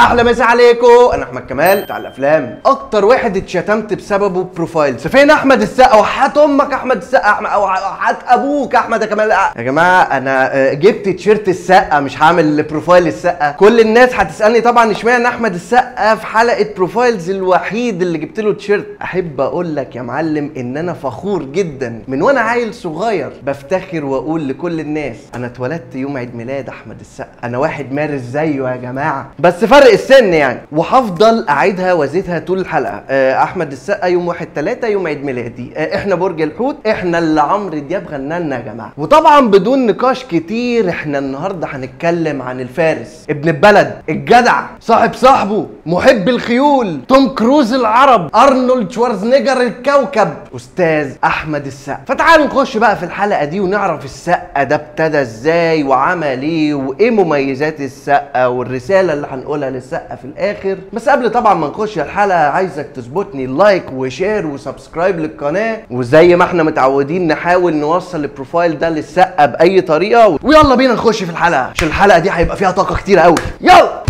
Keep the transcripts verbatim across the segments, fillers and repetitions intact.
احلى مسا عليكم. انا احمد كمال بتاع الافلام. اكتر واحد اتشتمت بسببه بروفايل فين؟ احمد السقا. وحات امك احمد السقا او حات ابوك احمد يا كمال. يا جماعه انا جبت تيشيرت السقا، مش هعمل بروفايل السقا. كل الناس هتسالني طبعا اشمعنى احمد السقا في حلقه بروفايلز الوحيد اللي جبت له تيشيرت. احب اقول لك يا معلم ان انا فخور جدا، من وانا عيل صغير بفتخر واقول لكل الناس انا اتولدت يوم عيد ميلاد احمد السقا، انا واحد مارس زيه يا جماعه، بس فرق السن يعني. وهفضل اعيدها وازيدها طول الحلقه. احمد السقا يوم واحد تلاتة يوم عيد ميلادي، احنا برج الحوت، احنا اللي عمرو دياب غنى لنا يا جماعه. وطبعا بدون نقاش كتير احنا النهارده هنتكلم عن الفارس، ابن البلد، الجدع، صاحب صاحبه، محب الخيول، توم كروز العرب، ارنولد شوارزنيجر الكوكب، استاذ احمد السقا. فتعالوا نخش بقى في الحلقه دي ونعرف السقا ده ابتدى ازاي وعمل ايه وايه مميزات السقا والرساله اللي هنقولها للسقا في الاخر. بس قبل طبعا ما نخش الحلقه عايزك تظبطني لايك وشير وسبسكرايب للقناه، وزي ما احنا متعودين نحاول نوصل البروفايل ده للسقا باي طريقه. ويلا بينا نخش في الحلقه عشان الحلقه دي هيبقى فيها طاقه كتير قوي. يلا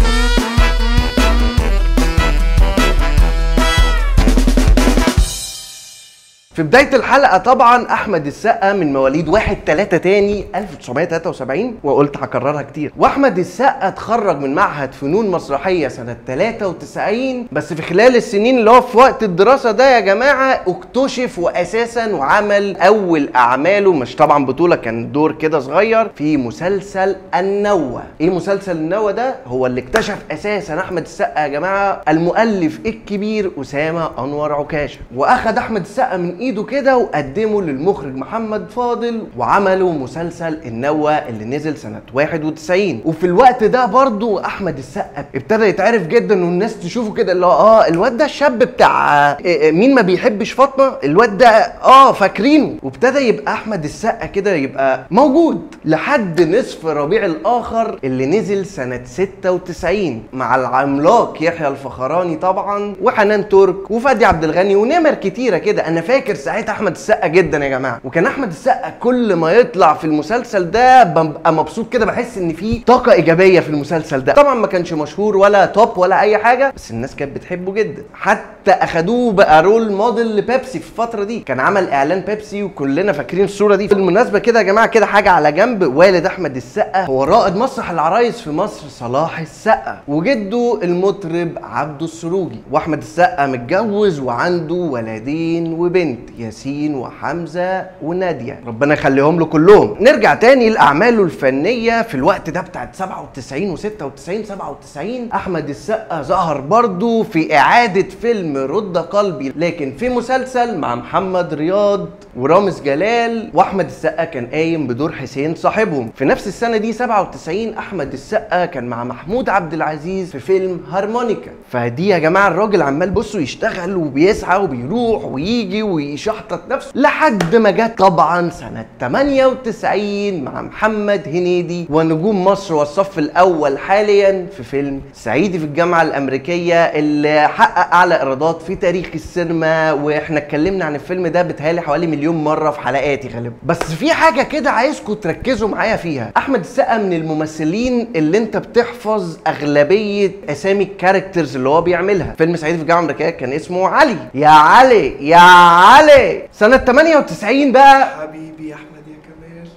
في بداية الحلقة طبعا أحمد السقا من مواليد واحد تلاتة تاني ألف وتسعمية تلاتة وسبعين، وقلت هكررها كتير. وأحمد السقا اتخرج من معهد فنون مسرحية سنة تلاتة وتسعين، بس في خلال السنين اللي هو في وقت الدراسة ده يا جماعة اكتشف وأساسا وعمل أول أعماله، مش طبعا بطولة، كان دور كده صغير في مسلسل النوة. إيه مسلسل النوة ده؟ هو اللي اكتشف أساسا أحمد السقا يا جماعة المؤلف الكبير أسامة انور عكاشة، وأخد أحمد السقا من ايده كده وقدمه للمخرج محمد فاضل، وعملوا مسلسل النوة اللي نزل سنة واحد وتسعين. وفي الوقت ده برضو احمد السقا ابتدى يتعرف جدا والناس تشوفه كده، اللي هو اه الواد ده الشاب بتاع مين ما بيحبش فاطمة، الواد ده اه فاكرينه. وابتدى يبقى احمد السقا كده يبقى موجود لحد نصف ربيع الاخر اللي نزل سنة ستة وتسعين، مع العملاق يحيى الفخراني طبعا وحنان ترك وفادي عبد الغني ونمر كتيرة كده. انا فاكر ساعتها احمد السقا جدا يا جماعه، وكان احمد السقا كل ما يطلع في المسلسل ده ببقى مبسوط كده، بحس ان في طاقه ايجابيه في المسلسل ده. طبعا ما كانش مشهور ولا توب ولا اي حاجه، بس الناس كانت بتحبه جدا، حتى اخدوه بقى رول موديل لبيبسي في الفتره دي. كان عمل اعلان بيبسي وكلنا فاكرين الصوره دي. بالمناسبه كده يا جماعه كده حاجه على جنب، والد احمد السقا هو رائد مسرح العرايس في مصر صلاح السقا، وجده المطرب عبد السروجي. واحمد السقا متجوز وعنده ولدين وبنت، ياسين وحمزه وناديه، ربنا يخليهم له كلهم. نرجع تاني لاعماله الفنيه في الوقت ده بتاعت سبعة وتسعين و96 سبعة وتسعين. احمد السقا ظهر برضو في اعاده فيلم رد قلبي، لكن في مسلسل مع محمد رياض ورامز جلال، واحمد السقا كان قايم بدور حسين صاحبهم. في نفس السنه دي سبعة وتسعين احمد السقا كان مع محمود عبد العزيز في فيلم هارمونيكا. فدي يا جماعه الراجل عمال بصوا يشتغل وبيسعى وبيروح ويجي وي يشحطط نفسه لحد ما جت طبعا سنه تمنية وتسعين مع محمد هنيدي ونجوم مصر والصف الاول حاليا في فيلم صعيدي في الجامعه الامريكيه، اللي حقق اعلى ايرادات في تاريخ السينما. واحنا اتكلمنا عن الفيلم ده بتهيألي حوالي مليون مره في حلقاتي غالبا، بس في حاجه كده عايزكم تركزوا معايا فيها. احمد السقا من الممثلين اللي انت بتحفظ اغلبيه اسامي الكاركترز اللي هو بيعملها. فيلم صعيدي في الجامعه الامريكيه كان اسمه علي، يا علي يا علي علي. سنة تمنية وتسعين بقى حبيبي يا احمد يا كمال،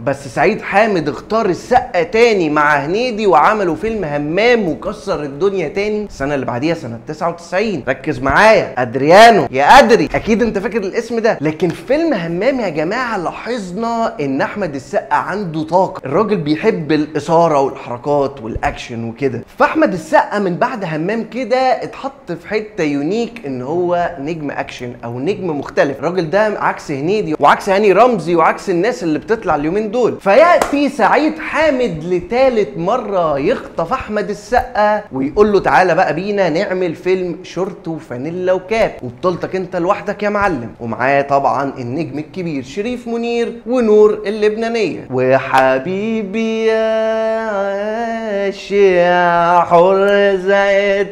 بس سعيد حامد اختار السقا تاني مع هنيدي وعملوا فيلم همام وكسر الدنيا تاني. السنة اللي بعديها سنة تسعة وتسعين، ركز معايا، ادريانو يا ادري، اكيد انت فاكر الاسم ده. لكن في فيلم همام يا جماعة لاحظنا ان احمد السقا عنده طاقة، الراجل بيحب الاثارة والحركات والاكشن وكده. فاحمد السقا من بعد همام كده اتحط في حتة يونيك، ان هو نجم اكشن او نجم مختلف. الراجل ده عكس هنيدي وعكس هاني رمزي وعكس الناس اللي بتطلع اليومين دول. فياتي سعيد حامد لثالث مره يخطف احمد السقا ويقول له تعالى بقى بينا نعمل فيلم شورت وفانيلا وكاب، وبطولتك انت لوحدك يا معلم. ومعاه طبعا النجم الكبير شريف منير ونور اللبنانيه، وحبيبي يا عاشق حر زي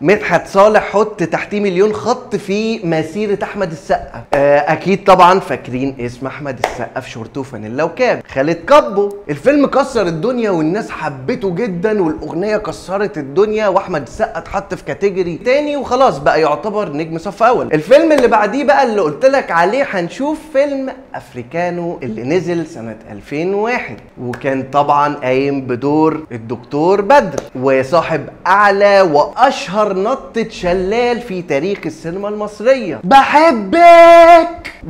مدحت صالح حط تحتيه مليون خط في مسيره احمد السقا. اكيد طبعا فاكرين اسم احمد السقا في شورت وفانيلا وكاب. خالد كابو الفيلم كسر الدنيا والناس حبته جدا، والاغنيه كسرت الدنيا، واحمد السقا اتحط في كاتيجوري تاني وخلاص بقى يعتبر نجم صف اول. الفيلم اللي بعديه بقى اللي قلت لك عليه هنشوف فيلم افريكانو اللي نزل سنه ألفين وواحد، وكان طبعا قايم بدور الدكتور بدر وصاحب اعلى واشهر نطة شلال في تاريخ السينما المصرية، بحبك.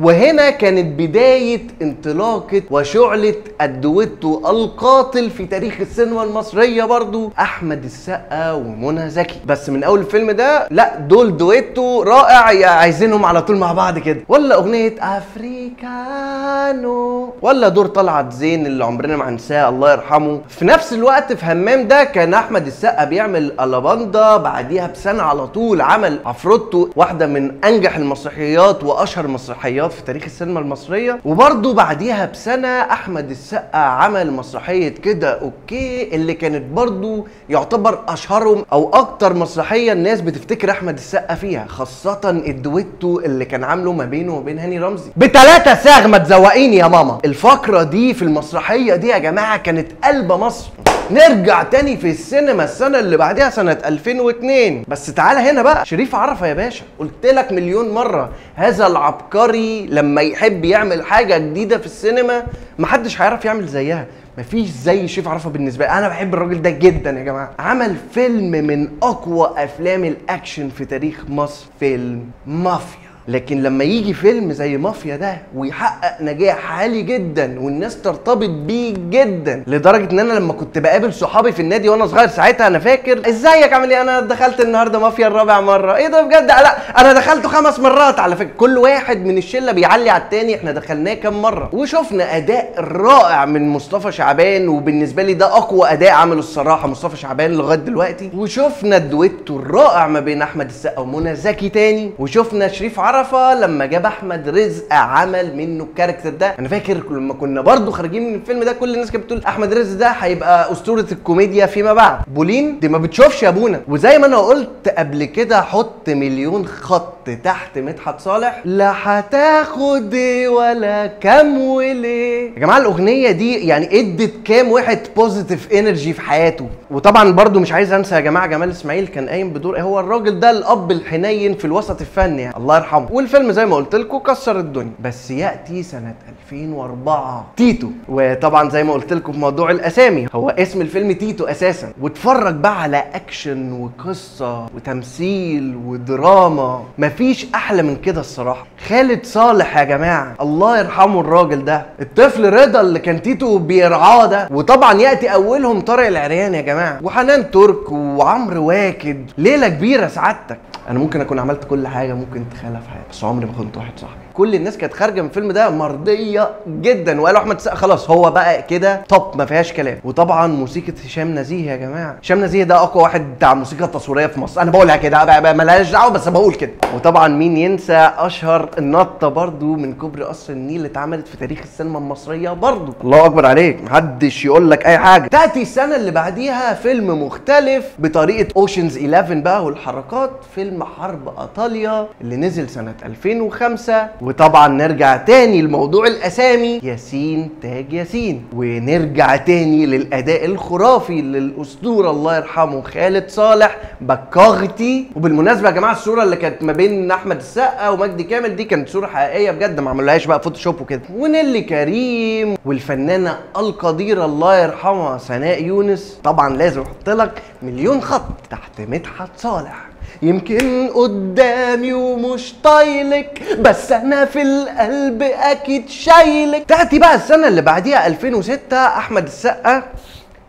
وهنا كانت بداية انطلاقة وشعلة الدويتو القاتل في تاريخ السينما المصرية برضو، احمد السقا ومنى زكي. بس من اول الفيلم ده لا دول دويتو رائع، عايزينهم على طول مع بعض كده. ولا اغنية افريكانو، ولا دور طلعت زين اللي عمرنا ما هنساه الله يرحمه. في نفس الوقت في همام ده كان احمد السقا بيعمل الاباندا، بعديها بسنه على طول عمل عفروتو، واحده من انجح المسرحيات واشهر مسرحيات في تاريخ السينما المصريه. وبرده بعديها بسنه احمد السقا عمل مسرحيه كده اوكي، اللي كانت برده يعتبر اشهرهم او اكتر مسرحيه الناس بتفتكر احمد السقا فيها، خاصه الدويتو اللي كان عامله ما بينه وبين هاني رمزي بتلاتة ساغ ما تزوقيني يا ماما. الفقره دي في المسرحيه دي يا جماعه كانت قلب مصر. نرجع تاني في السينما السنة اللي بعدها سنة ألفين واثنين، بس تعالى هنا بقى شريف عرفة يا باشا. قلت لك مليون مرة هذا العبقري لما يحب يعمل حاجة جديدة في السينما محدش هيعرف يعمل زيها، مفيش زي شريف عرفة بالنسبة لي، أنا بحب الراجل ده جدا يا جماعة. عمل فيلم من أقوى أفلام الأكشن في تاريخ مصر، فيلم مافيا. لكن لما يجي فيلم زي مافيا ده ويحقق نجاح عالي جدا والناس ترتبط بيه جدا، لدرجه ان انا لما كنت بقابل صحابي في النادي وانا صغير ساعتها انا فاكر ازيك عامل ايه، انا دخلت النهارده مافيا الرابع مره، ايه ده بجد، لا انا دخلته خمس مرات على فكره. كل واحد من الشله بيعلي على التاني احنا دخلناه كام مره. وشفنا اداء رائع من مصطفى شعبان، وبالنسبه لي ده اقوى اداء عمله الصراحه مصطفى شعبان لغايه دلوقتي. وشفنا الدويتو الرائع ما بين احمد السقا ومنى زكي تاني، وشفنا شريف عرفة لما جاب احمد رزق عمل منه الكاركتر ده. انا فاكر لما كنا برضو خارجين من الفيلم ده كل الناس كانت بتقول احمد رزق ده هيبقى اسطوره الكوميديا فيما بعد. بولين دي ما بتشوفش يا ابونا. وزي ما انا قلت قبل كده حط مليون خط تحت مدحت صالح، لا هتاخد ولا كام وليه يا جماعه. الاغنيه دي يعني ادت كام واحد بوزيتيف انرجي في حياته. وطبعا برضو مش عايز انسى يا جماعه جمال اسماعيل كان قايم بدور، هو الراجل ده الاب الحنين في الوسط الفني يعني. الله يرحمه. والفيلم زي ما قلت لكم كسر الدنيا. بس ياتي سنه ألفين وأربعة تيتو، وطبعا زي ما قلت لكم في موضوع الاسامي هو اسم الفيلم تيتو اساسا. واتفرج بقى على اكشن وقصه وتمثيل ودراما، مفيش احلى من كده الصراحه. خالد صالح يا جماعه الله يرحمه الراجل ده، الطفل رضا اللي كان تيتو بيرعاه ده. وطبعا ياتي اولهم طارق العريان يا جماعه، وحنان ترك وعمرو واكد. ليله كبيره سعادتك. انا ممكن اكون عملت كل حاجه ممكن تتخيلها في حياتي، بس عمري ما خنت واحد صاحبي. كل الناس كانت خارجه من الفيلم ده مرضيه جدا، وقالوا احمد السقا خلاص هو بقى كده توب ما فيهاش كلام. وطبعا موسيقى هشام نزيه يا جماعه، هشام نزيه ده اقوى واحد بتاع الموسيقى التصويريه في مصر، انا بقولها كده مالهاش دعوه بس بقول كده. وطبعا مين ينسى اشهر النطه برضو من كوبري قصر النيل اللي اتعملت في تاريخ السينما المصريه برضو، الله اكبر عليك محدش يقول لك اي حاجه. تاتي السنه اللي بعديها فيلم مختلف بطريقه اوشنز إحداشر بقى والحركات، فيلم حرب ايطاليا اللي نزل سنه ألفين وخمسة. وطبعا نرجع تاني لموضوع الاسامي، ياسين تاج ياسين، ونرجع تاني للاداء الخرافي للاسطوره الله يرحمه خالد صالح بكاغتي. وبالمناسبه يا جماعه الصوره اللي كانت ما بين احمد السقا ومجدي كامل دي كانت صوره حقيقيه بجد، ما عملوهاش بقى فوتوشوب وكده. ونيلي كريم، والفنانه القديره الله يرحمها سناء يونس. طبعا لازم احط لك مليون خط تحت مدحت صالح، يمكن قدامي ومش طايلك بس انا في القلب اكيد شايلك. تاتي بقى السنه اللي بعديها ألفين وستة، احمد السقا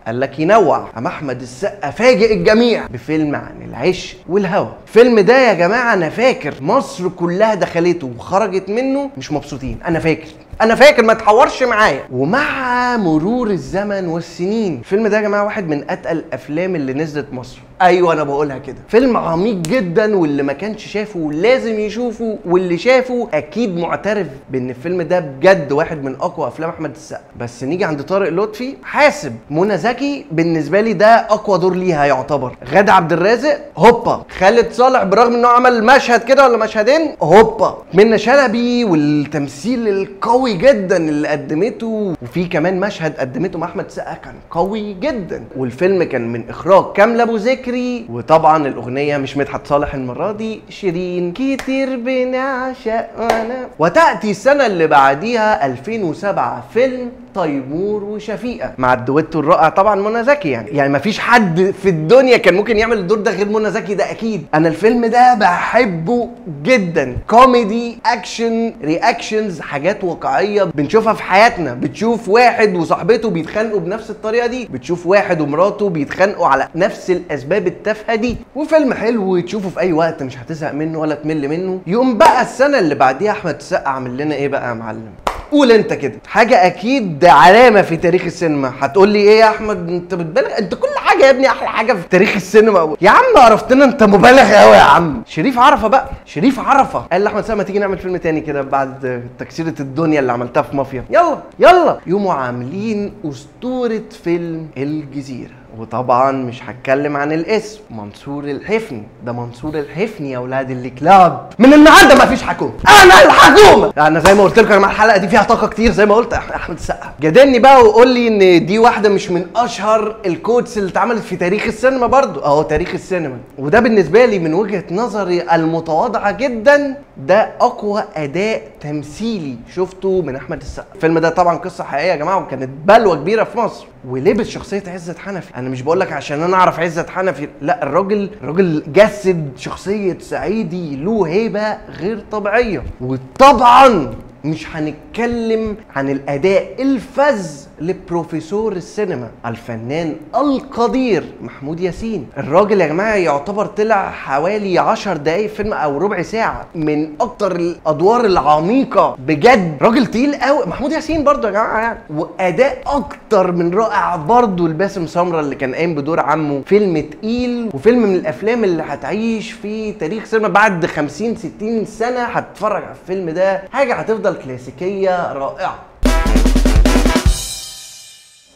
قال لك ينوع. أما أحمد السقا فاجئ الجميع بفيلم عن العشق والهوى. الفيلم ده يا جماعة أنا فاكر مصر كلها دخلته وخرجت منه مش مبسوطين، أنا فاكر أنا فاكر ما تحورش معايا. ومع مرور الزمن والسنين الفيلم ده يا جماعة واحد من أتقل الأفلام اللي نزلت مصر، ايوه انا بقولها كده. فيلم عميق جدا، واللي ما كانش شافه لازم يشوفه، واللي شافه اكيد معترف بان الفيلم ده بجد واحد من اقوى افلام احمد السقا. بس نيجي عند طارق لطفي، حاسب منى زكي بالنسبه لي ده اقوى دور ليها يعتبر. غادة عبد الرازق هوبا، خالد صالح برغم انه عمل مشهد كده ولا مشهدين هوبا، منى شلبي والتمثيل القوي جدا اللي قدمته، وفي كمان مشهد قدمته مع احمد السقا كان قوي جدا. والفيلم كان من اخراج كاملا ابو ذكري، وطبعا الاغنيه مش مدحت صالح المره دي، شيرين كتير بنعشق. وانا وتاتي السنه اللي بعديها ألفين وسبعة فيلم تيمور وشفيقه مع الدويتو الرائع طبعا منى زكي. يعني يعني مفيش حد في الدنيا كان ممكن يعمل الدور ده غير منى زكي، ده اكيد. انا الفيلم ده بحبه جدا، كوميدي، اكشن، رياكشنز، حاجات واقعيه بنشوفها في حياتنا. بتشوف واحد وصاحبته بيتخانقوا بنفس الطريقه دي، بتشوف واحد ومراته بيتخانقوا على نفس الاسباب التافهه دي. وفيلم حلو تشوفه في اي وقت، مش هتزهق منه ولا تمل منه. يقوم بقى السنه اللي بعديها احمد السقا عامل لنا ايه بقى يا معلم؟ قول انت كده حاجه اكيد علامه في تاريخ السينما. هتقول لي ايه يا احمد انت بتبالغ؟ انت كل حاجه يا ابني احلى حاجه في تاريخ السينما أول. يا عم عرفتنا انت مبالغ قوي يا عم. شريف عرفه بقى، شريف عرفه قال لاحمد السقا ما تيجي نعمل فيلم تاني كده بعد تكسيره الدنيا اللي عملتها في مافيا، يلا يلا. يقوموا عاملين اسطوره فيلم الجزيره، وطبعا مش هتكلم عن الاسم، منصور الحفني. ده منصور الحفني يا ولاد الكلاب، من النهارده مفيش حكومه، انا الحكومه. انا زي ما قلت لكم يا جماعه الحلقه دي فيها طاقه كتير، زي ما قلت احمد السقا جادلني بقى وقول لي ان دي واحده مش من اشهر الكوتس اللي اتعملت في تاريخ السينما برضو. اهو تاريخ السينما، وده بالنسبه لي من وجهه نظري المتواضعه جدا ده اقوى اداء تمثيلي شفته من احمد السقا. الفيلم ده طبعا قصه حقيقيه يا جماعه، وكانت بلوه كبيره في مصر، ولبس شخصيه عزت حنفي. انا مش بقول لك عشان انا اعرف عزت حنفي، لا، الراجل الراجل جسد شخصيه صعيدي له هيبه غير طبيعيه. وطبعا مش هنتكلم عن الاداء الفذ لبروفيسور السينما الفنان القدير محمود ياسين. الراجل يا جماعه يعتبر طلع حوالي عشر دقايق فيلم او ربع ساعه، من اكتر الادوار العميقه بجد. راجل تقيل قوي محمود ياسين برضو يا جماعه يعني. واداء اكتر من رائع برضو لباسم سمره اللي كان قايم بدور عمه. فيلم تقيل، وفيلم من الافلام اللي هتعيش في تاريخ سينما بعد خمسين ستين سنه. هتتفرج على الفيلم ده حاجه هتفضل كلاسيكيه رائعه.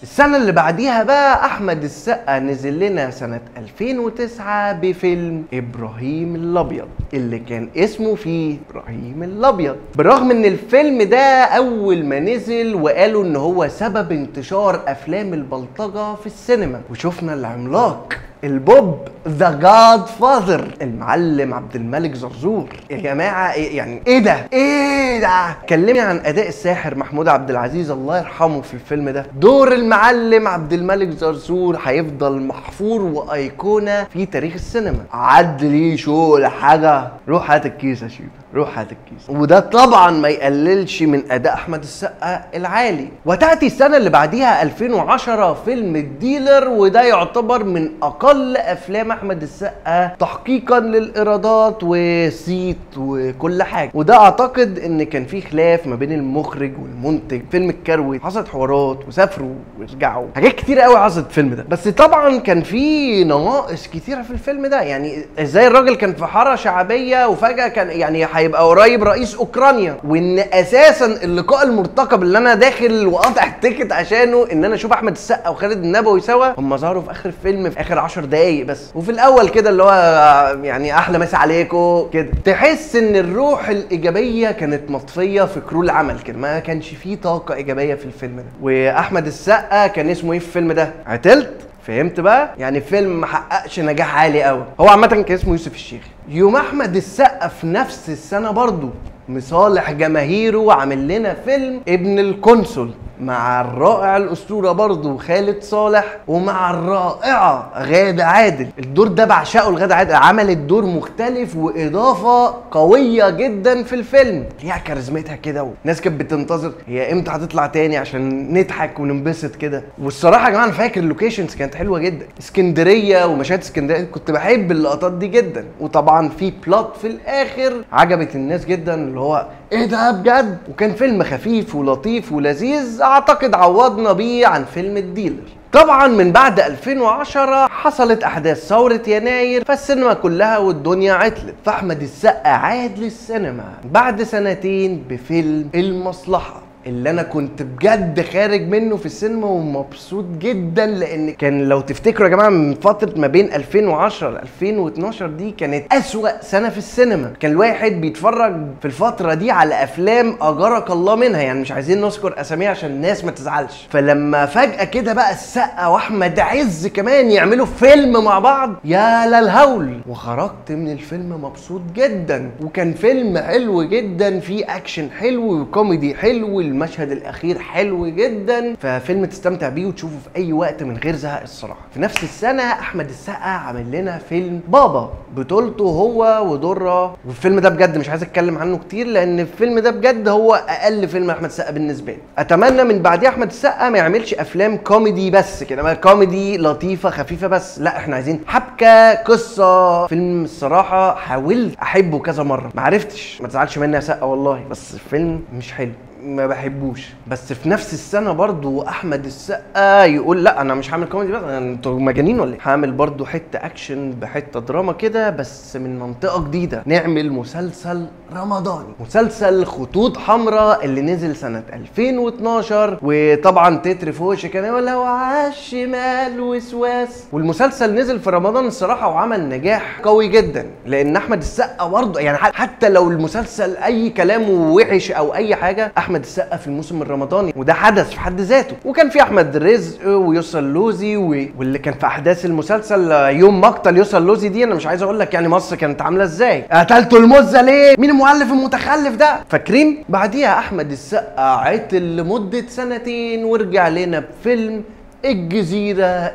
السنة اللي بعديها بقى أحمد السقا نزل لنا سنة ألفين وتسعة بفيلم إبراهيم الأبيض، اللي كان اسمه فيه إبراهيم الأبيض. برغم إن الفيلم ده أول ما نزل وقالوا إن هو سبب انتشار أفلام البلطجة في السينما، وشفنا العملاق البوب ذا جاد فاذر المعلم عبد الملك زرزور. يا جماعه يعني ايه ده؟ ايه ده؟ كلمني عن اداء الساحر محمود عبد العزيز الله يرحمه في الفيلم ده. دور المعلم عبد الملك زرزور هيفضل محفور وايقونه في تاريخ السينما. عد ليه شغل حاجه، روح هات الكيس يا شيبه، روح هات الكيس. وده طبعا ما يقللش من اداء احمد السقا العالي. وتاتي السنه اللي بعديها ألفين وعشرة فيلم الديلر، وده يعتبر من اقل كل افلام احمد السقا تحقيقا للايرادات وصيت وكل حاجه. وده اعتقد ان كان في خلاف ما بين المخرج والمنتج. فيلم اتكروت، حصلت حوارات وسافروا ورجعوا، حاجات كتير قوي حصلت في الفيلم ده. بس طبعا كان في نواقص كتيره في الفيلم ده. يعني ازاي الراجل كان في حاره شعبيه وفجاه كان يعني هيبقى قريب رئيس اوكرانيا، وان اساسا اللقاء المرتقب اللي انا داخل وقاطع التيكت عشانه ان انا اشوف احمد السقا وخالد النبوي سوا، هم ظهروا في اخر الفيلم في اخر عشر دقايق بس. وفي الاول كده اللي هو يعني احلى مسا عليكم كده. تحس ان الروح الايجابيه كانت مطفيه في كرو العمل كده، ما كانش فيه طاقه ايجابيه في الفيلم ده. واحمد السقا كان اسمه ايه في الفيلم ده؟ عتلت، فهمت بقى؟ يعني فيلم ما حققش نجاح عالي قوي. هو عامه كان اسمه يوسف الشيخ. يوم احمد السقا في نفس السنه برضه مصالح جماهيره وعامل لنا فيلم ابن القنصل مع الرائع الاسطوره برضه خالد صالح، ومع الرائعه غاده عادل. الدور ده بعشقه لغاده عادل، عملت دور مختلف واضافه قويه جدا في الفيلم، ليها كاريزمتها كده والناس كانت بتنتظر هي امتى هتطلع تاني عشان نضحك وننبسط كده. والصراحه يا جماعه انا فاكر اللوكيشنز كانت حلوه جدا، اسكندريه ومشاهد اسكندريه، كنت بحب اللقطات دي جدا. وطبعا في بلوت في الاخر عجبت الناس جدا اللي هو ايه ده بجد. وكان فيلم خفيف ولطيف ولذيذ، اعتقد عوضنا بيه عن فيلم الديلر. طبعا من بعد ألفين وعشرة حصلت احداث ثورة يناير، فالسينما كلها والدنيا عطلت، فاحمد السقا عاد للسينما بعد سنتين بفيلم المصلحة، اللي انا كنت بجد خارج منه في السينما ومبسوط جدا، لان كان لو تفتكروا يا جماعه من فتره ما بين ألفين وعشرة ل ألفين واتناشر دي كانت اسوأ سنه في السينما، كان الواحد بيتفرج في الفتره دي على افلام اجرك الله منها، يعني مش عايزين نذكر اساميها عشان الناس ما تزعلش. فلما فجاه كده بقى السقا واحمد عز كمان يعملوا فيلم مع بعض، يا للهول، وخرجت من الفيلم مبسوط جدا، وكان فيلم حلو جدا، فيه اكشن حلو وكوميدي حلو، المشهد الاخير حلو جدا، ففيلم تستمتع بيه وتشوفه في اي وقت من غير زهق الصراحه. في نفس السنه احمد السقا عمل لنا فيلم بابا بطولته هو ودره، والفيلم ده بجد مش عايز اتكلم عنه كتير لان الفيلم ده بجد هو اقل فيلم احمد السقا بالنسبه لي. اتمنى من بعديه احمد السقا ما يعملش افلام كوميدي بس كده، كوميدي لطيفه خفيفه بس، لا احنا عايزين حبكه قصه. فيلم الصراحه حاولت احبه كذا مره ما عرفتش، ما تزعلش مني يا سقا والله، بس الفيلم مش حلو ما بحبوش. بس في نفس السنه برضو احمد السقا يقول لا انا مش هعمل كوميدي بس، انتوا مجانين ولا ايه، هعمل برضو حته اكشن بحته دراما كده بس من منطقه جديده، نعمل مسلسل رمضاني، مسلسل خطوط حمراء اللي نزل سنه ألفين واتناشر، وطبعا تتر فوش كان ولو عالشمال وسواس، والمسلسل نزل في رمضان الصراحه وعمل نجاح قوي جدا، لان احمد السقا برضه يعني حتى لو المسلسل اي كلام وحش او اي حاجه، احمد السقا في الموسم الرمضاني وده حدث في حد ذاته، وكان في احمد رزق ويوسف اللوزي و... واللي كان في احداث المسلسل يوم مقتل يوسف اللوزي دي انا مش عايز اقول لك يعني مصر كانت عامله ازاي، قتلتوا المزه ليه، مين المؤلف المتخلف ده، فاكرين؟ بعديها احمد السقا عطل لمده سنتين ورجع لنا بفيلم الجزيره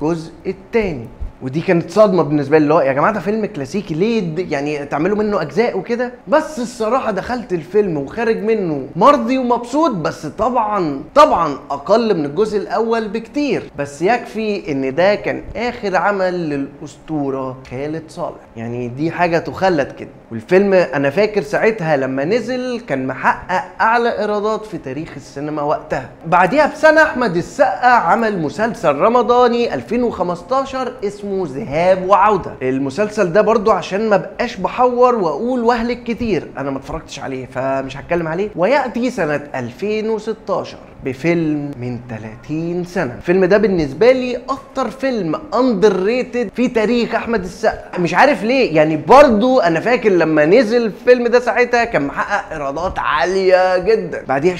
الجزء الثاني، ودي كانت صدمه بالنسبه لي، اللي هو يا جماعه ده فيلم كلاسيكي ليه يعني تعملوا منه اجزاء وكده، بس الصراحه دخلت الفيلم وخارج منه مرضي ومبسوط، بس طبعا طبعا اقل من الجزء الاول بكتير، بس يكفي ان ده كان اخر عمل للاسطوره خالد صالح، يعني دي حاجه تخلد كده. والفيلم انا فاكر ساعتها لما نزل كان محقق اعلى ايرادات في تاريخ السينما وقتها. بعديها بسنه احمد السقا عمل مسلسل رمضاني ألفين وخمستاشر اسمه ذهاب وعوده، المسلسل ده برضو عشان ما بقاش بحور واقول واهلك كتير انا ما اتفرجتش عليه فمش هتكلم عليه. وياتي سنه ألفين وستاشر بفيلم من تلاتين سنه، الفيلم ده بالنسبه لي اكتر فيلم اندر ريتد في تاريخ احمد السقا، مش عارف ليه يعني، برضو انا فاكر لما نزل الفيلم ده ساعتها كان محقق ايرادات عاليه جدا، بعديها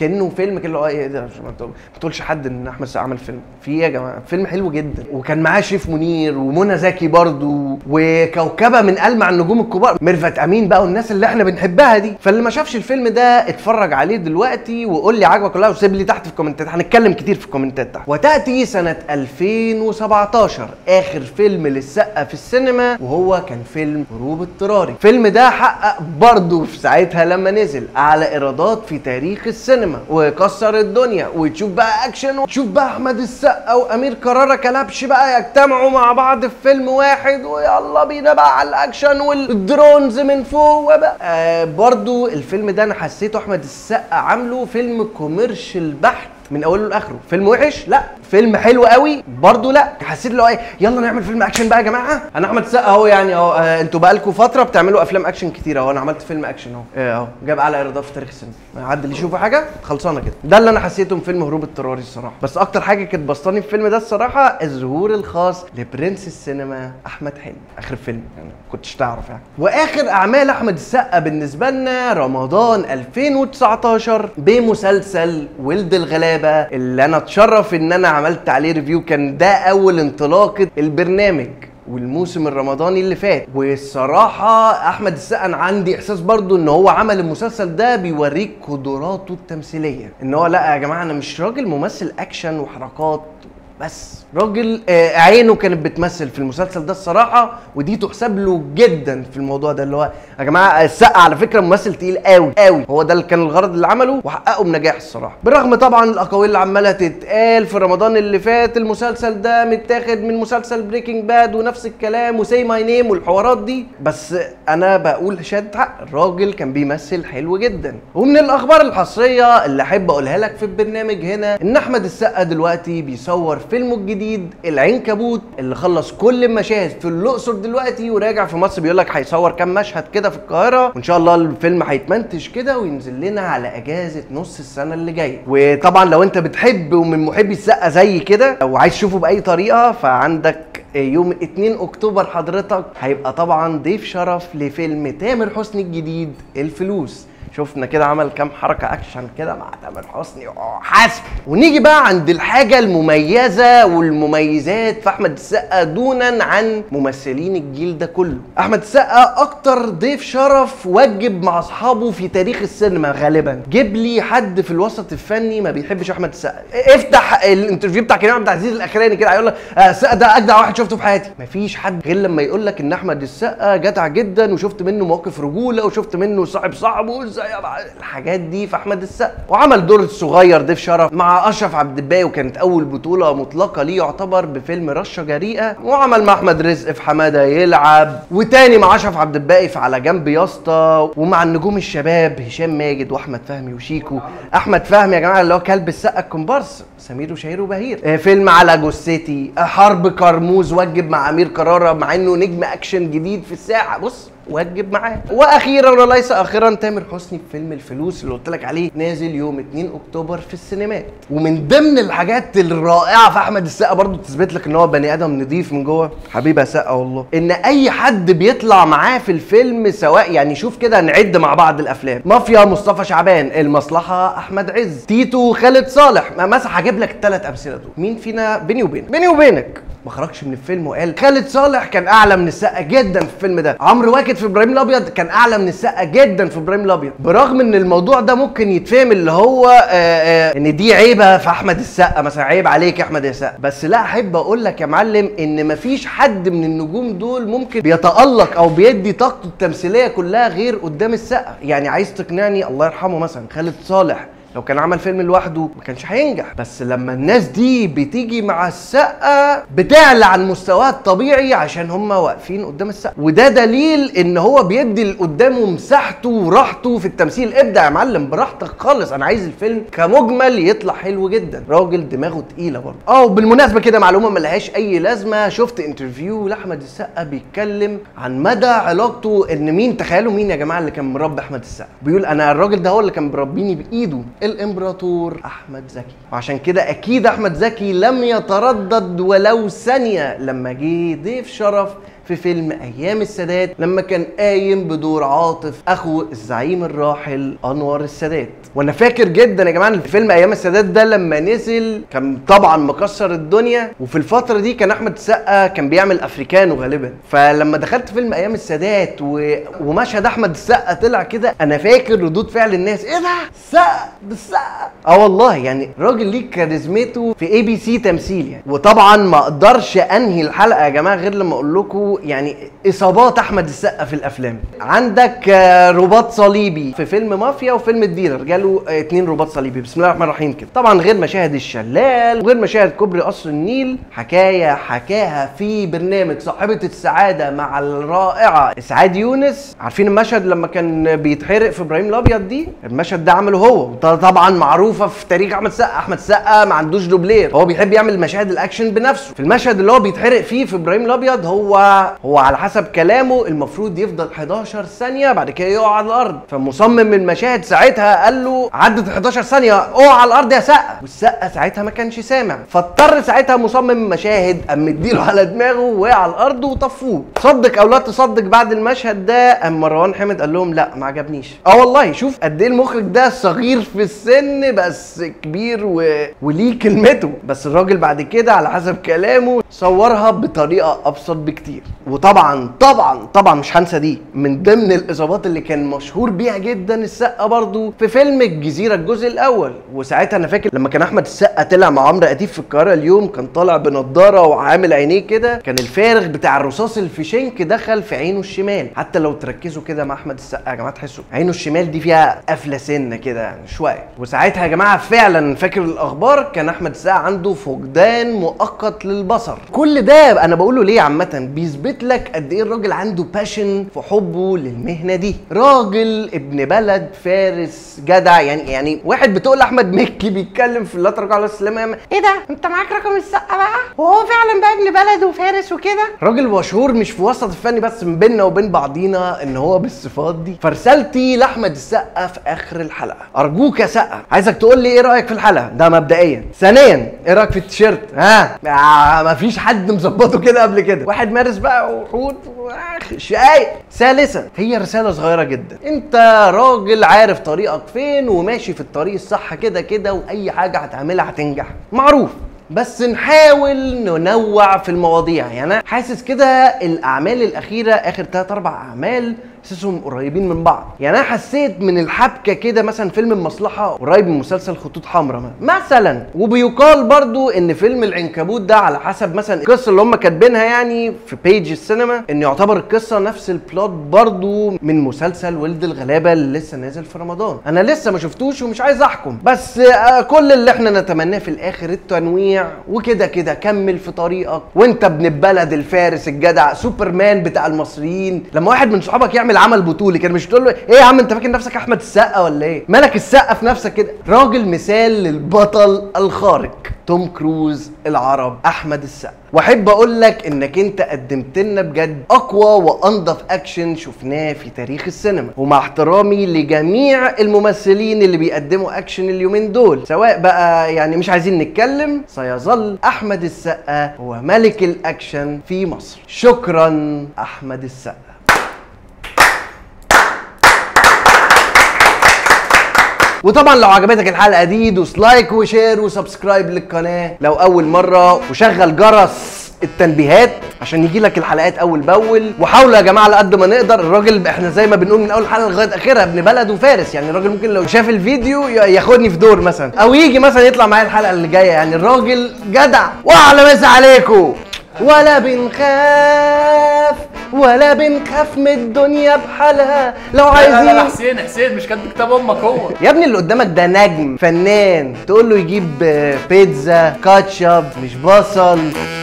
كانه فيلم كله ايه ده، ما تقولش حد ان احمد السقا عمل فيلم، في يا جماعه فيلم حلو جدا، وكان معاه شيف منير ومنى زكي برضو وكوكبه من ألمع النجوم الكبار، ميرفت امين بقى والناس اللي احنا بنحبها دي. فاللي ما شافش الفيلم ده اتفرج عليه دلوقتي وقول لي عجبك ولا لا، وسيب لي تحت في الكومنتات، هنتكلم كتير في الكومنتات تحت. وتاتي سنه ألفين وسبعتاشر اخر فيلم للسقا في السينما، وهو كان فيلم هروب اضطراري، الفيلم ده حقق برضو في ساعتها لما نزل اعلى ايرادات في تاريخ السينما وكسر الدنيا، وتشوف بقى اكشن وتشوف بقى احمد السقا وامير كرارة كلبش بقى يجتمعوا مع بعض في فيلم واحد، ويلا بينا بقى على الاكشن والدرونز من فوق بقى. آه برضو الفيلم ده انا حسيته احمد السقا عامله فيلم كوميرشال بحت من اوله لاخره، فيلم وحش لا، فيلم حلو قوي برضو لا، حسيت اللي هو ايه يلا نعمل فيلم اكشن بقى يا جماعه، انا احمد السقا اهو يعني اهو، انتوا بقالكوا فتره بتعملوا افلام اكشن كتير اهو، انا عملت فيلم اكشن اهو اهو جاب اعلى ايرادات في تاريخ السينما، حد اللي يشوفه حاجه خلصانه كده. ده اللي انا حسيته من فيلم هروب اضطراري الصراحه، بس اكتر حاجه كانت بسطاني في الفيلم ده الصراحه الظهور الخاص لبرنس السينما احمد حلمي، اخر فيلم يعني كنتش تعرف يعني. واخر اعمال احمد السقا بالنسبه لنا رمضان ألفين وتسعتاشر بمسلسل ولد الغلابه، اللي انا اتشرف ان انا عملت عليه ريفيو، كان ده اول انطلاقه البرنامج والموسم الرمضاني اللي فات، والصراحه احمد السقا انا عندي احساس برضو ان هو عمل المسلسل ده بيوريك قدراته التمثيليه، ان هو لا يا جماعه انا مش راجل ممثل اكشن وحركات بس، راجل آه عينه كانت بتمثل في المسلسل ده الصراحه، ودي تحسب له جدا في الموضوع ده، اللي هو يا جماعه السقا على فكره ممثل تقيل قوي قوي، هو ده اللي كان الغرض اللي عمله وحققه بنجاح الصراحه، بالرغم طبعا الاقاويل اللي عماله تتقال في رمضان اللي فات المسلسل ده متاخد من مسلسل بريكنج باد ونفس الكلام وسي ماي نيم والحوارات دي، بس انا بقول شاد حق الراجل كان بيمثل حلو جدا. ومن الاخبار الحصريه اللي احب اقولها لك في البرنامج هنا، ان احمد السقا دلوقتي بيصور في فيلمه الجديد العنكبوت اللي خلص كل المشاهد في الاقصر دلوقتي وراجع في مصر بيقول لك هيصور كام مشهد كده في القاهره، وان شاء الله الفيلم هيتمنتج كده وينزل لنا على اجازه نص السنه اللي جايه. وطبعا لو انت بتحب ومن محبي السقا زي كده وعايز تشوفه باي طريقه، فعندك يوم اتنين اكتوبر حضرتك هيبقى طبعا ضيف شرف لفيلم تامر حسني الجديد الفلوس. شفنا كده عمل كام حركه اكشن كده مع تامر حسني حسب. ونيجي بقى عند الحاجه المميزه والمميزات في احمد السقا دونا عن ممثلين الجيل ده كله. احمد السقا اكتر ضيف شرف وجب مع اصحابه في تاريخ السينما غالبا. جيب لي حد في الوسط الفني ما بيحبش احمد السقا. افتح الانترفيو بتاع كريم عبد العزيز الاخراني كده هيقول لك السقا ده اجدع واحد شفته في حياتي. مفيش حد غير لما يقول لك ان احمد السقا جدع جدا وشفت منه مواقف رجوله وشفت منه صاحب صاحبه الحاجات دي في احمد السقا. وعمل دور صغير ضيف شرف مع اشرف عبد الباقي وكانت اول بطوله مطلقه ليه يعتبر بفيلم رشه جريئه، وعمل مع احمد رزق في حماده يلعب، وتاني مع اشرف عبد الباقي في على جنب يا اسطى، ومع النجوم الشباب هشام ماجد واحمد فهمي وشيكو. احمد فهمي يا جماعه اللي هو كلب السقا الكومبارس، سمير وشهير وبهير، فيلم على جثتي، حرب كرموز وجب مع امير كرارة مع انه نجم اكشن جديد في الساعه بص واجب معاه. واخيرا وليس اخيرا تامر حسني في فيلم الفلوس اللي قلت لك عليه نازل يوم اتنين اكتوبر في السينمات. ومن ضمن الحاجات الرائعه في احمد السقا برضو تثبت لك ان هو بني ادم نضيف من جوه حبيبي يا سقا والله، ان اي حد بيطلع معاه في الفيلم سواء يعني شوف كده نعد مع بعض الافلام مافيا مصطفى شعبان، المصلحه احمد عز، تيتو خالد صالح، ما مسح هجيب لك الثلاث امثله دول. مين فينا بيني وبينك بيني وبينك ما خرجش من الفيلم وقال خالد صالح كان اعلى من السقا جدا في الفيلم ده، عمرو واكد في ابراهيم الابيض كان اعلى من السقا جدا في ابراهيم الابيض، برغم ان الموضوع ده ممكن يتفهم اللي هو آآ آآ ان دي عيبه في احمد السقا مثلا، عيب عليك يا احمد يا سقا. بس لا، احب اقول لك يا معلم ان مفيش حد من النجوم دول ممكن بيتالق او بيدي طاقته التمثيليه كلها غير قدام السقا. يعني عايز تقنعني الله يرحمه مثلا خالد صالح لو كان عمل فيلم لوحده ما كانش هينجح، بس لما الناس دي بتيجي مع السقا بتعلى عن مستواها الطبيعي عشان هم واقفين قدام السقا. وده دليل ان هو بيدي اللي قدامه مساحته وراحته في التمثيل. ابدع يا معلم براحتك خالص، انا عايز الفيلم كمجمل يطلع حلو جدا. راجل دماغه تقيله برضه. اه وبالمناسبه كده معلومه ملهاش اي لازمه، شفت انترفيو لاحمد السقا بيتكلم عن مدى علاقته ان مين، تخيلوا مين يا جماعه اللي كان مربي احمد السقا، بيقول انا الراجل ده هو اللي كان مربيني بايده، الامبراطور احمد زكي. وعشان كده اكيد احمد زكي لم يتردد ولو ثانيه لما جه ضيف شرف في فيلم ايام السادات لما كان قايم بدور عاطف اخو الزعيم الراحل انور السادات. وانا فاكر جدا يا جماعه الفيلم ايام السادات ده لما نزل كان طبعا مكسر الدنيا، وفي الفتره دي كان احمد السقا كان بيعمل افريكانو غالبا. فلما دخلت فيلم ايام السادات و... ومشهد احمد السقا طلع كده، انا فاكر ردود فعل الناس، ايه ده السقا ده السقا. اه والله يعني راجل ليه كاريزمته في اي بي سي تمثيل يعني. وطبعا ما اقدرش انهي الحلقه يا جماعه غير لما اقول لكم يعني اصابات احمد السقا في الافلام. عندك رباط صليبي في فيلم مافيا وفيلم الديلر، جاله اتنين رباط صليبي بسم الله الرحمن الرحيم كده. طبعا غير مشاهد الشلال وغير مشاهد كوبري قصر النيل، حكايه حكاها في برنامج صاحبه السعاده مع الرائعه سعيد يونس. عارفين المشهد لما كان بيتحرق في ابراهيم الابيض دي؟ المشهد ده عمله هو، وده طبعا معروفه في تاريخ احمد السقا. احمد السقا ما عندوش دوبلير، هو بيحب يعمل مشاهد الاكشن بنفسه. في المشهد اللي هو بيتحرق فيه في ابراهيم الابيض هو هو على حسب كلامه المفروض يفضل حداشر ثانية بعد كده يقع على الارض، فمصمم المشاهد ساعتها قال له عدت حداشر ثانية اقع على الارض يا سقا، والسقا ساعتها ما كانش سامع، فاضطر ساعتها مصمم المشاهد قام مديله على دماغه ووقع على الارض وطفوه. صدق او لا تصدق بعد المشهد ده قام مروان حامد قال لهم لا ما عجبنيش. اه والله شوف قد ايه المخرج ده صغير في السن بس كبير و... وليه كلمته. بس الراجل بعد كده على حسب كلامه صورها بطريقه ابسط بكتير. وطبعا طبعا طبعا مش هنسى دي من ضمن الاصابات اللي كان مشهور بيها جدا السقا برضو في فيلم الجزيره الجزء الاول. وساعتها انا فاكر لما كان احمد السقا طلع مع عمرو اديب في القاهره اليوم، كان طالع بنضاره وعامل عينيه كده، كان الفارغ بتاع الرصاص الفشنك دخل في عينه الشمال. حتى لو تركزوا كده مع احمد السقا يا جماعه تحسوا عينه الشمال دي فيها قفله سنه كده يعني شويه. وساعتها يا جماعه فعلا فاكر الاخبار كان احمد السقا عنده فقدان مؤقت للبصر. كل ده انا بقوله ليه عامه؟ بيثبت لك قد ايه الراجل عنده باشن في حبه للمهنه دي. راجل ابن بلد فارس جدع ده يعني يعني واحد بتقول احمد مكي بيتكلم في لا تراجع ولا استسلام، ايه ده انت معاك رقم السقا بقى وهو فعلا بقى ابن بلد وفارس وكده. راجل مشهور مش في وسط الفني بس، من بيننا وبين بعضينا ان هو بالصفات دي. فرسالتي لاحمد السقا في اخر الحلقه، ارجوك يا سقا عايزك تقول لي ايه رايك في الحلقه ده مبدئيا، ثانيا ايه رايك في التيشيرت؟ ها آه مفيش حد مظبطه كده قبل كده، واحد مارس بقى وحوت شقايق. ثالثا هي رساله صغيره جدا، انت راجل عارف طريقك فين وماشي في الطريق الصح كده كده، واي حاجه هتعملها هتنجح معروف، بس نحاول ننوع في المواضيع. يعني انا حاسس كده الاعمال الاخيره اخر تلات اربع اعمال حاسسهم قريبين من بعض، يعني انا حسيت من الحبكه كده مثلا فيلم المصلحه قريب من مسلسل خطوط حمراء مثلا، وبيقال برضو ان فيلم العنكبوت ده على حسب مثلا القصه اللي هم كاتبينها يعني في بيج السينما ان يعتبر القصه نفس البلوت برضو من مسلسل ولد الغلابه اللي لسه نازل في رمضان. انا لسه ما شفتوش ومش عايز احكم، بس كل اللي احنا نتمناه في الاخر التنويع، وكده كده كمل في طريقك وانت ابن البلد الفارس الجدع سوبرمان بتاع المصريين. لما واحد من صحابك يعمل عمل بطولي كان مش تقول له ايه يا عم انت فاكر نفسك احمد السقا ولا ايه؟ مالك السقا في نفسك كده. راجل مثال للبطل الخارق توم كروز العرب احمد السقا، واحب اقول لك انك انت قدمت لنا بجد اقوى وانضف اكشن شفناه في تاريخ السينما، ومع احترامي لجميع الممثلين اللي بيقدموا اكشن اليومين دول سواء بقى يعني مش عايزين نتكلم، سيظل احمد السقا هو ملك الاكشن في مصر. شكرا احمد السقا. وطبعا لو عجبتك الحلقه دي دوس لايك وشير وسبسكرايب للقناه لو اول مره، وشغل جرس التنبيهات عشان يجيلك الحلقات اول باول. وحاولوا يا جماعه على قد ما نقدر، الراجل احنا زي ما بنقول من اول حلقه لغايه اخرها ابن بلد وفارس، يعني الراجل ممكن لو شاف الفيديو ياخدني في دور مثلا او يجي مثلا يطلع معايا الحلقه اللي جايه، يعني الراجل جدع. واعلى مسا عليكم، ولا بنخاف ولا بنخاف من الدنيا بحالها لو عايزين. لا لا لا حسين حسين مش كاتب كتاب امك هو يا ابني اللي قدامك ده نجم فنان، تقول له يجيب بيتزا كاتشب مش بصل.